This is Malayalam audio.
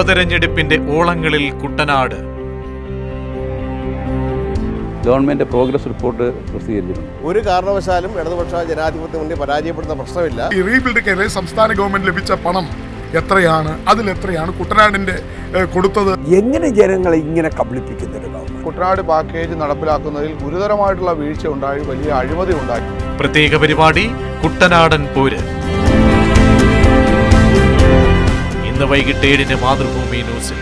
ഉപതെരഞ്ഞെടുപ്പിന്റെ ഓളങ്ങളിൽ കുട്ടനാട്. ഗവൺമെന്റ് പ്രോഗ്രസ് റിപ്പോർട്ട് പ്രസിദ്ധീകരിച്ചിട്ടുണ്ട്. ഒരു കാരണവശാലും ഇടതുപക്ഷ ജനാധിപത്യ മുന്നണി പരാജയപ്പെടുന്ന പ്രശ്നമില്ല. ഈ റീബിൽഡ് കേരള സംസ്ഥാന ഗവൺമെന്റ് ലഭിച്ച പണം എത്രയാണ്, അതിലെത്രയാണ് കുട്ടനാടിന്റെ കൊടുത്തത്? എങ്ങനെ ജനങ്ങളെ ഇങ്ങനെ കബളിപ്പിക്കുന്നത്? കുട്ടനാട് പാക്കേജ് നടപ്പിലാക്കുന്നതിൽ ഗുരുതരമായിട്ടുള്ള വീഴ്ച ഉണ്ടായി, വലിയ അഴിമതി ഉണ്ടായി. പ്രത്യേക പരിപാടി കുട്ടനാടൻ പോര് ഇന്ന് വൈകിട്ട് 7-ന് മാതൃഭൂമി ന്യൂസിൽ.